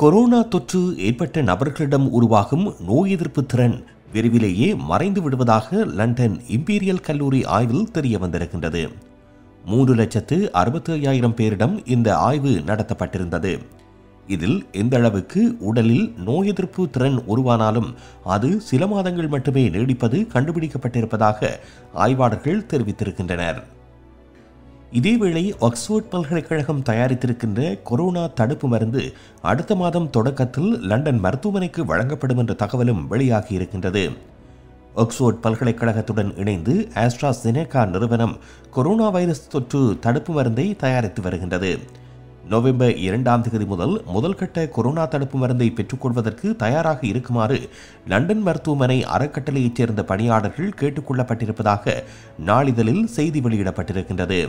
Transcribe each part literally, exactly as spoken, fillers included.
Corona தொற்று ஏற்பட்ட நபர்களிடம் உருவாகும் நோய் எதிர்ப்பு திறன் விரைவிலேயே மறைந்து விடுவதாக லண்டன் இம்பீரியல் கல்லூரி ஆய்வில் தெரிய வந்திருக்கின்றது. மூன்று லட்சத்து அறுபத்தி ஐயாயிரம் பேரிடம் இந்த ஆய்வு நடத்தப்பட்டிருந்தது. இதில் எந்த அளவுக்கு உடலில் நோய் எதிர்ப்பு திறன் உருவானாலும் அது சில மாதங்கள் மட்டுமே நீடிப்பது கண்டுபிடிக்கப்பட்டிருப்பதாக ஆய்வாளர்கள் தெரிவித்திருக்கின்றனர். இதேவேளை ஆக்ஸ்போர்ட் பல்கலைக்கழகம் தயாரித்திருக்கின்ற கொரோனா தடுப்பு மருந்து அடுத்த மாதம் தொடக்கத்தில் லண்டன் மருத்துவமனைக்கு வழங்கப்படும் என்ற தகவலும் வெளியாகியிருக்கின்றது. ஆக்ஸ்போர்ட் பல்கலைக்கழகத்துடன் இணைந்து ஆஸ்ட்ராசெனேகா நிறுவனம் கொரோனா வைரஸ் தொற்று தடுப்பு மருந்தை தயாரித்து வருகின்றது. நவம்பர் இரண்டாம் தேதி முதல் முதல்கட்ட கொரோனா தடுப்பு மருந்தை பெற்றுக்கொள்வதற்கு தயாராக இருக்குமாறு லண்டன் மருத்துவமனை அறக்கட்டளையைச் சேர்ந்த பணியாளர்கள் கேட்டுக்கொள்ளப்பட்டிருப்பதாக நாளிதழில் செய்தி வெளியிடப்பட்டிருக்கின்றது.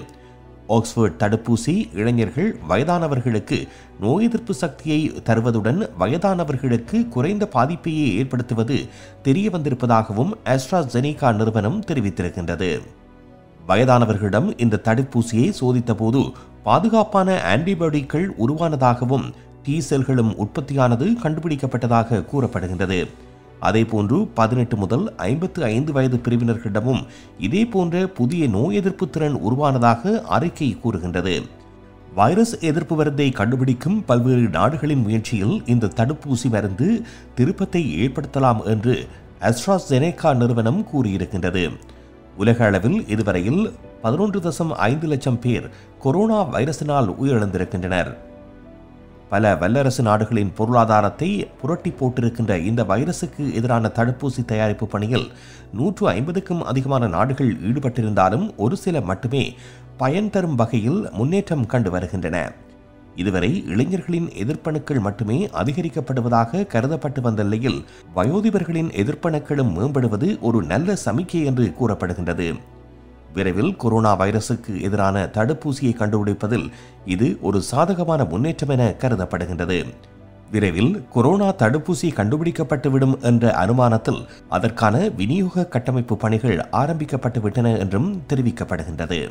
ஆக்ஸ்போர்ட் தடுப்பூசி இளைஞர்கள் வயதானவர்களுக்கு நோய் எதிர்ப்பு சக்தியை தருவதுடன் வயதானவர்களுக்கு குறைந்த பாதிப்பையே ஏற்படுத்துவது தெரிய வந்திருப்பதாகவும் ஆஸ்ட்ராசெனிகா நிறுவனம் தெரிவித்திருக்கின்றது. வயதானவர்களிடம் இந்த தடுப்பூசியை சோதித்தபோது பாதுகாப்பான ஆன்டிபாடிகள் உருவானதாகவும் டி செல்களும் உற்பத்தியானது கண்டுபிடிக்கப்பட்டதாக கூறப்படுகின்றது. அதேபோன்று பதினெட்டு முதல் ஐம்பத்து ஐந்து வயது பிரிவினர்களிடமும் இதேபோன்ற புதிய நோய் எதிர்ப்பு திறன் உருவானதாக அறிக்கை கூறுகின்றது. வைரஸ் எதிர்ப்பு மருந்தை கண்டுபிடிக்கும் பல்வேறு நாடுகளின் முயற்சியில் இந்த தடுப்பூசி மருந்து திருப்பத்தை ஏற்படுத்தலாம் என்று ஆஸ்ட்ராசெனேகா நிறுவனம் கூறியிருக்கின்றது. உலக அளவில் இதுவரையில் பதினொன்று தசம் ஐந்து லட்சம் பேர் கொரோனா வைரஸினால் உயிரிழந்திருக்கின்றனர். பல வல்லரசு நாடுகளின் பொருளாதாரத்தை புரட்டி போட்டிருக்கின்ற இந்த வைரஸுக்கு எதிரான தடுப்பூசி தயாரிப்பு பணியில் நூற்று ஐம்பதுக்கும் அதிகமான நாடுகள் ஈடுபட்டிருந்தாலும் ஒரு சில மட்டுமே பயன் தரும் வகையில் முன்னேற்றம் கண்டு வருகின்றன. இதுவரை இளைஞர்களின் எதிர்ப்பணுக்கள் மட்டுமே அதிகரிக்கப்படுவதாக கருதப்பட்டு வந்த நிலையில் வயோதிபர்களின் எதிர்ப்பணுக்களும் மேம்படுவது ஒரு நல்ல சமிக்கை என்று கூறப்படுகின்றது. விரைவில் கொரோனா வைரஸுக்கு எதிரான தடுப்பூசியை கண்டுபிடிப்பதில் இது ஒரு சாதகமான முன்னேற்றம் என கருதப்படுகின்றது. விரைவில் கொரோனா தடுப்பூசி கண்டுபிடிக்கப்பட்டுவிடும் என்ற அனுமானத்தில் அதற்கான விநியோக கட்டமைப்பு பணிகள் ஆரம்பிக்கப்பட்டுவிட்டன என்றும் தெரிவிக்கப்படுகின்றது.